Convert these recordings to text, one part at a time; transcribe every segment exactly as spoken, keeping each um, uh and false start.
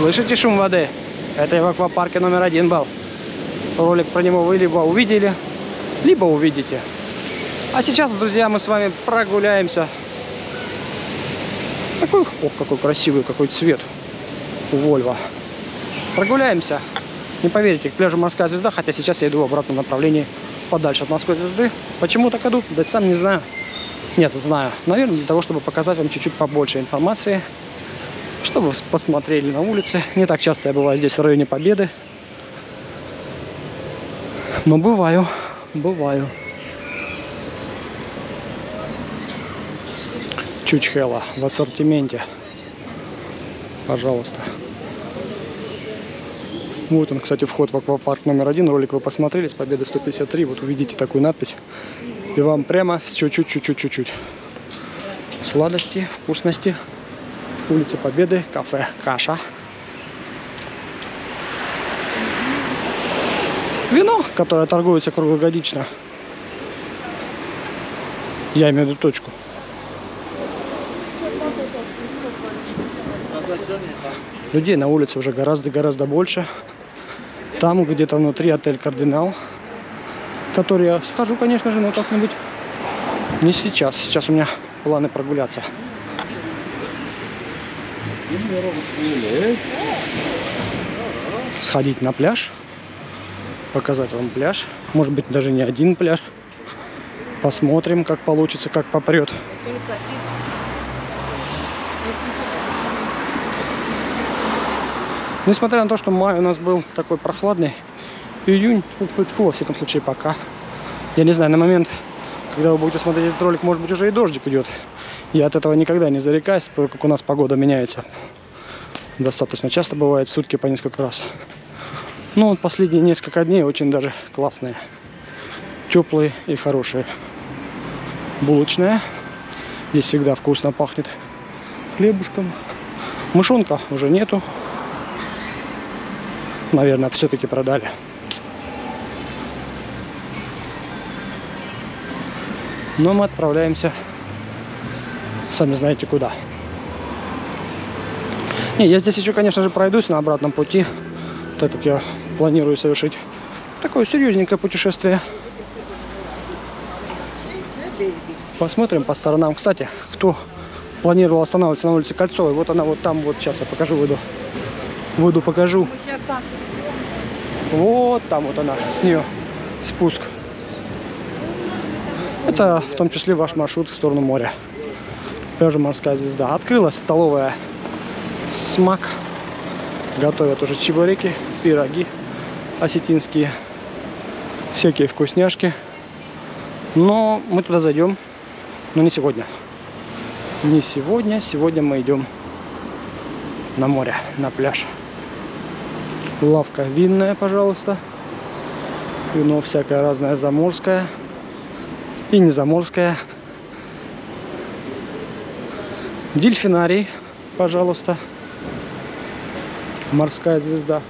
Слышите шум воды? Это в аквапарке номер один был. Ролик про него вы либо увидели, либо увидите. А сейчас, друзья, мы с вами прогуляемся. Такой, ох, какой красивый, какой цвет у Вольво. Прогуляемся. Не поверите, к пляжу Морская звезда, хотя сейчас я иду в обратном направлении, подальше от Морской звезды. Почему так иду? Да сам не знаю. Нет, знаю. Наверное, для того, чтобы показать вам чуть-чуть побольше информации, чтобы вы посмотрели на улице. Не так часто я бываю здесь, в районе Победы. Но бываю, бываю. Чучхела в ассортименте. Пожалуйста. Вот он, кстати, вход в аквапарк номер один. Ролик вы посмотрели с Победы сто пятьдесят три. Вот увидите такую надпись. И вам прямо чуть-чуть, чуть-чуть, чуть-чуть. Сладости, вкусности. Улица Победы, кафе «Каша». Вино, которое торгуется круглогодично. Я имею в виду точку. Людей на улице уже гораздо-гораздо больше. Там где-то внутри отель «Кардинал», в который я схожу, конечно же, но как-нибудь не сейчас. Сейчас у меня планы прогуляться. Сходить на пляж, показать вам пляж. Может быть, даже не один пляж. Посмотрим, как получится, как попрет. Несмотря на то, что май у нас был такой прохладный, июнь, во всяком случае, пока. Я не знаю, на момент, когда вы будете смотреть этот ролик, может быть, уже и дождик идет. Я от этого никогда не зарекаюсь, потому как у нас погода меняется. Достаточно часто бывает, сутки по несколько раз. Но вот последние несколько дней очень даже классные. Теплые и хорошие. Булочная. Здесь всегда вкусно пахнет хлебушком. Мышонка уже нету. Наверное, все-таки продали. Но мы отправляемся... Сами знаете куда. Не, я здесь еще, конечно же, пройдусь на обратном пути, так как я планирую совершить такое серьезненькое путешествие. Посмотрим по сторонам. Кстати, кто планировал останавливаться на улице Кольцовой, вот она вот там, вот сейчас я покажу, выйду. Выйду, покажу. Вот там вот она, с нее спуск. Это в том числе ваш маршрут в сторону моря. Пляжа Морская звезда. Открылась столовая «Смак». Готовят уже чебуреки, пироги осетинские, всякие вкусняшки. Но мы туда зайдем, но не сегодня. Не сегодня, сегодня мы идем на море, на пляж. Лавка винная, пожалуйста. Вино всякое разное, заморское и незаморское. Дельфинарий, пожалуйста. Морская звезда.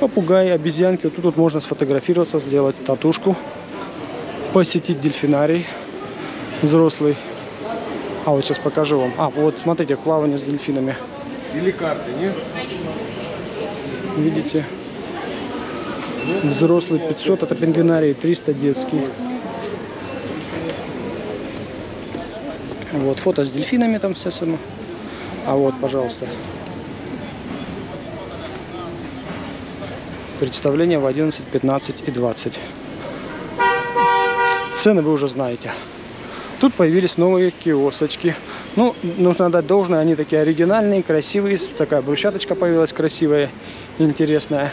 Попугаи, обезьянки. Вот тут вот можно сфотографироваться, сделать татушку. Посетить дельфинарий. Взрослый. А вот сейчас покажу вам. А, вот смотрите, плавание с дельфинами. Или карты, нет? Видите? Взрослый пятьсот, это пингвинарий, триста детский. Вот фото с дельфинами там все само. А вот, пожалуйста. Представление в одиннадцать, пятнадцать и двадцать. Цены вы уже знаете. Тут появились новые киосочки. Ну, нужно отдать должное, они такие оригинальные, красивые. Такая брусчаточка появилась красивая, интересная.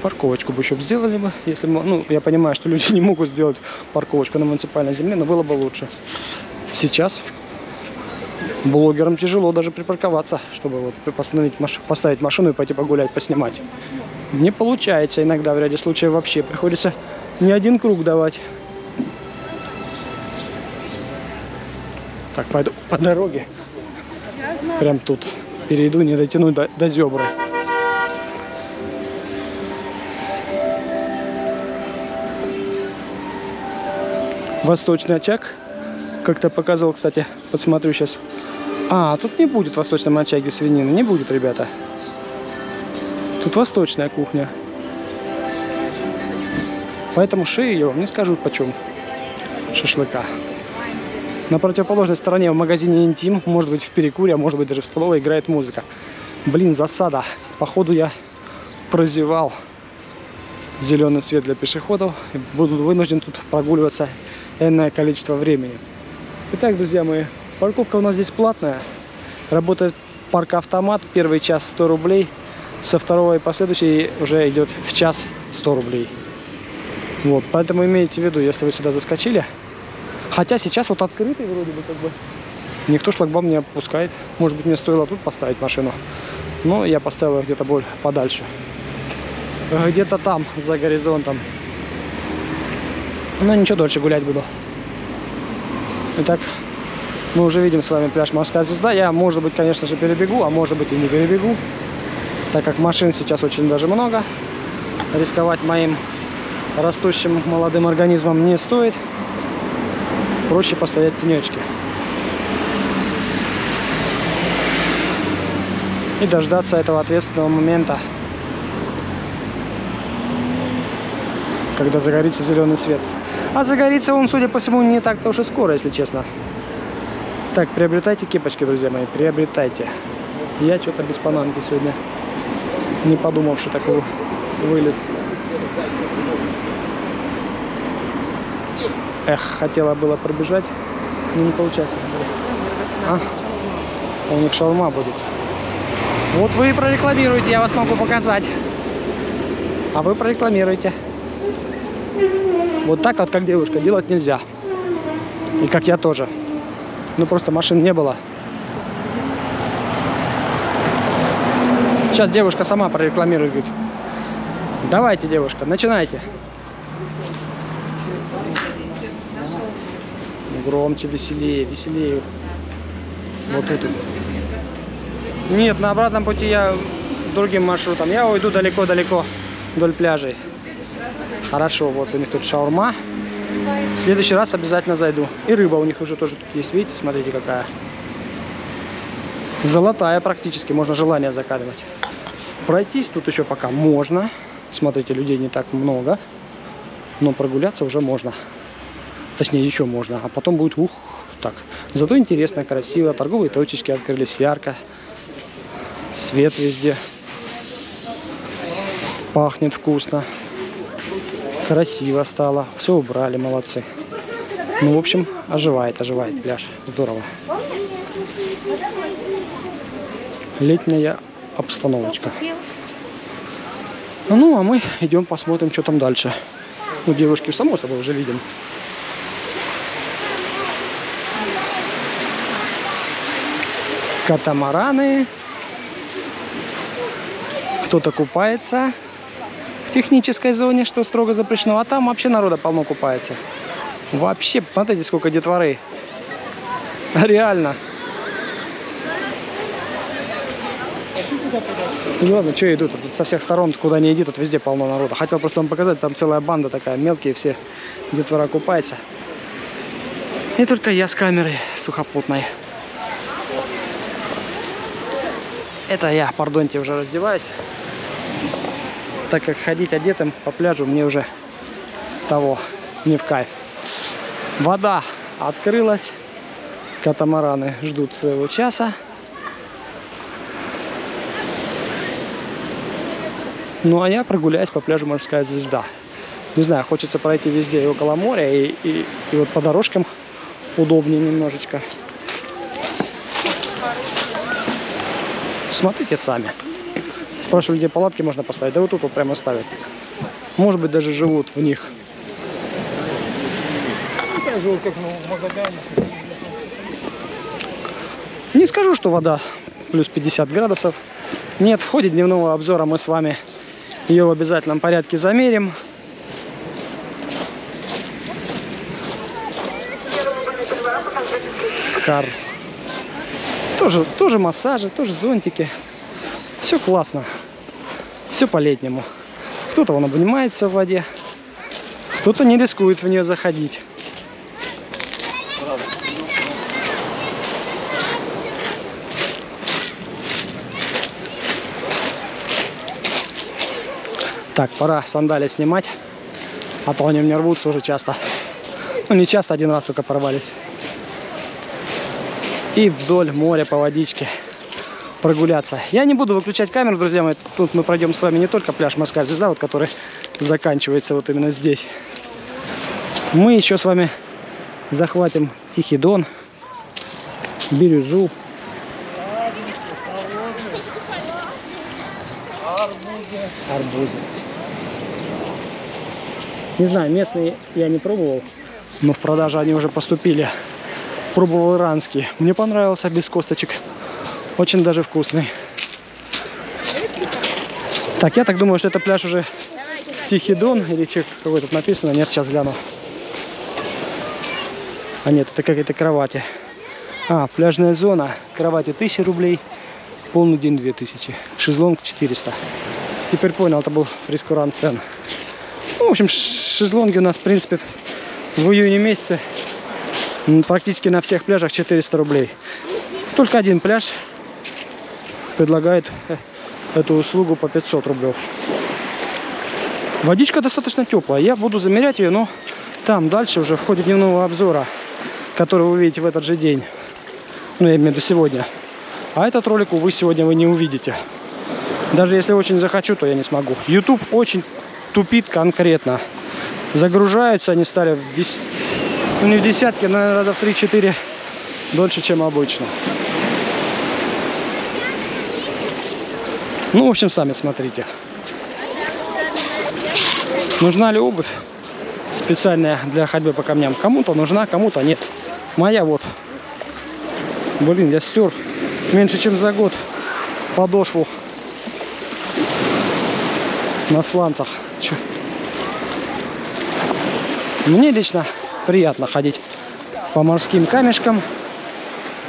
Парковочку бы еще сделали бы, если бы, ну, я понимаю, что люди не могут сделать парковочку на муниципальной земле, но было бы лучше. Сейчас блогерам тяжело даже припарковаться, чтобы вот поставить машину, поставить машину и пойти погулять, поснимать. Не получается иногда, в ряде случаев вообще приходится не один круг давать. Так, пойду по дороге, прям тут перейду, не дотяну до, до зебры. Восточный очаг, как-то показывал, кстати, подсмотрю сейчас А, тут не будет в восточном общаге свинины, не будет, ребята. Тут восточная кухня. Поэтому шею я вам не скажу почем шашлыка. На противоположной стороне в магазине Intim, может быть в перекуре, а может быть даже в столовой, играет музыка. Блин, засада. Походу я прозевал зеленый свет для пешеходов. И буду вынужден тут прогуливаться энное количество времени. Итак, друзья мои, парковка у нас здесь платная. Работает парк-автомат. Первый час сто рублей. Со второго и последующий уже идет в час сто рублей. Вот, поэтому имейте в виду, если вы сюда заскочили. Хотя сейчас вот открытый вроде бы как бы. Никто шлагбаум не опускает. Может быть, мне стоило тут поставить машину. Но я поставил ее где-то более подальше. Где-то там, за горизонтом. Но ничего, дольше гулять буду. Итак, мы уже видим с вами пляж Морская Звезда. Я, может быть, конечно же, перебегу, а может быть и не перебегу. Так как машин сейчас очень даже много. Рисковать моим растущим молодым организмом не стоит. Проще постоять в тенечке. И дождаться этого ответственного момента, когда загорится зеленый свет. А загорится он, судя по всему, не так-то уж и скоро, если честно. Так, приобретайте кепочки, друзья мои, приобретайте. Я что-то без панамки сегодня, не подумавши, такого вылез. Эх, хотела было пробежать, но не получается. А? У них шаурма будет. Вот вы и прорекламируете, я вас могу показать. А вы прорекламируете. Вот так вот, как девушка, делать нельзя. И как я тоже. Ну, просто машин не было. Сейчас девушка сама прорекламирует. Говорит, давайте, девушка, начинайте. Громче, веселее, веселее. Вот это. Нет, на обратном пути я другим маршрутом. Я уйду далеко-далеко вдоль пляжей. Хорошо, вот у них тут шаурма. В следующий раз обязательно зайду. И рыба у них уже тоже тут есть. Видите, смотрите, какая. Золотая практически. Можно желание загадывать. Пройтись тут еще пока можно. Смотрите, людей не так много. Но прогуляться уже можно. Точнее, еще можно. А потом будет ух. Так. Зато интересно, красиво. Торговые точечки открылись ярко. Свет везде. Пахнет вкусно. Красиво стало. Все убрали, молодцы. Ну, в общем, оживает, оживает пляж. Здорово. Летняя обстановочка. Ну, а мы идем посмотрим, что там дальше. Ну, девушки, само собой, уже видим. Катамараны. Кто-то купается в технической зоне, что строго запрещено. А там вообще народа полно купается. Вообще, смотрите, сколько детворы. Реально. Ну ладно, что идут? Тут со всех сторон, куда не иди, тут везде полно народа. Хотел просто вам показать, там целая банда такая, мелкие все детвора купается. И только я с камерой сухопутной. Это я, пардоньте, уже раздеваюсь. Так как ходить одетым по пляжу мне уже того не в кайф. Вода открылась. Катамараны ждут своего часа. Ну а я прогуляюсь по пляжу Морская Звезда. Не знаю, хочется пройти везде и около моря, и, и, и вот по дорожкам удобнее немножечко. Смотрите сами. Спрашиваю, где палатки можно поставить. Да вот тут вот прямо ставят. Может быть, даже живут в них. Не скажу, что вода плюс пятьдесят градусов. Нет, в ходе дневного обзора мы с вами ее в обязательном порядке замерим. Кар. Тоже, тоже массажи, тоже зонтики. Все классно. Все по-летнему. Кто-то вон обнимается в воде, кто-то не рискует в нее заходить. Так, пора сандали снимать, а то они у меня рвутся уже часто. Ну, не часто, один раз только порвались. И вдоль моря по водичке прогуляться. Я не буду выключать камеру, друзья мои. Тут мы пройдем с вами не только пляж Морская Звезда, вот, который заканчивается вот именно здесь. Мы еще с вами захватим Тихий Дон, Бирюзу. Арбузы. Не знаю, местные я не пробовал, но в продажу они уже поступили. Пробовал иранский. Мне понравился, без косточек. Очень даже вкусный. Так, я так думаю, что это пляж уже Тихий Дон. Или какой тут написано. Нет, сейчас гляну. А нет, это какие-то кровати. А, пляжная зона. Кровати тысяча рублей. Полный день две тысячи. Шезлонг четыреста. Теперь понял, это был прейскурант цен. Ну, в общем, шезлонги у нас, в принципе, в июне месяце практически на всех пляжах четыреста рублей. Только один пляж предлагает эту услугу по пятьсот рублей. Водичка достаточно теплая. Я буду замерять ее, но там дальше уже в ходе дневного обзора, который вы увидите в этот же день. Ну, я имею в виду сегодня. А этот ролик, увы, сегодня вы не увидите. Даже если очень захочу, то я не смогу. YouTube очень тупит конкретно. Загружаются они стали в десятки, ну не в десятки, но раза в три-четыре дольше, чем обычно. Ну, в общем, сами смотрите. Нужна ли обувь специальная для ходьбы по камням? Кому-то нужна, кому-то нет. Моя вот. Блин, я стер меньше, чем за год подошву. На сланцах. Чё? Мне лично приятно ходить по морским камешкам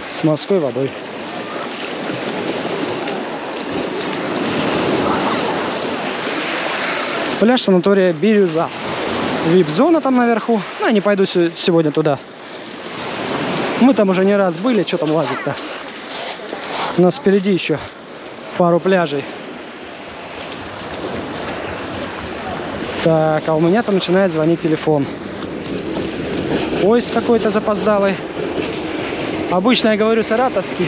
с морской водой. Пляж санатория Бирюза. Вип-зона там наверху. Ну, я не пойду сегодня туда. Мы там уже не раз были. Что там лазить-то? У нас впереди еще пару пляжей. Так, а у меня там начинает звонить телефон. Поезд какой-то запоздалый. Обычно я говорю саратовский.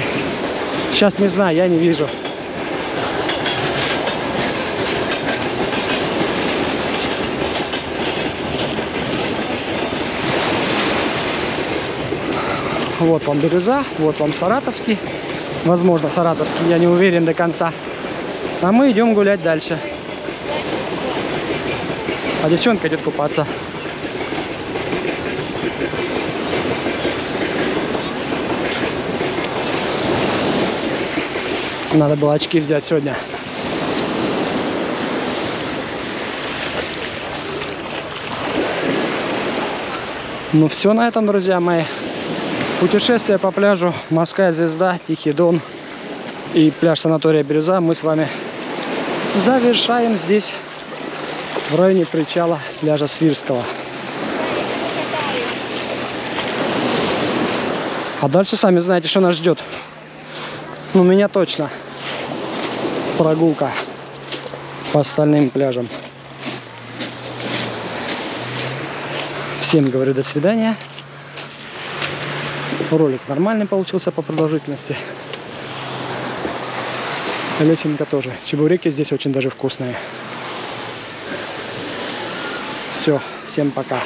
Сейчас не знаю, я не вижу. Вот вам Бирюза, вот вам саратовский. Возможно, саратовский, я не уверен до конца. А мы идем гулять дальше. А девчонка идет купаться. Надо было очки взять сегодня. Ну все на этом, друзья мои. Путешествие по пляжу Морская Звезда, Тихий Дон и пляж санатория Бирюза мы с вами завершаем здесь, в районе причала пляжа Свирского. А дальше сами знаете, что нас ждет. Ну, меня точно. Прогулка по остальным пляжам. Всем говорю до свидания. Ролик нормальный получился по продолжительности. Лесенка тоже. Чебуреки здесь очень даже вкусные. Все, всем пока.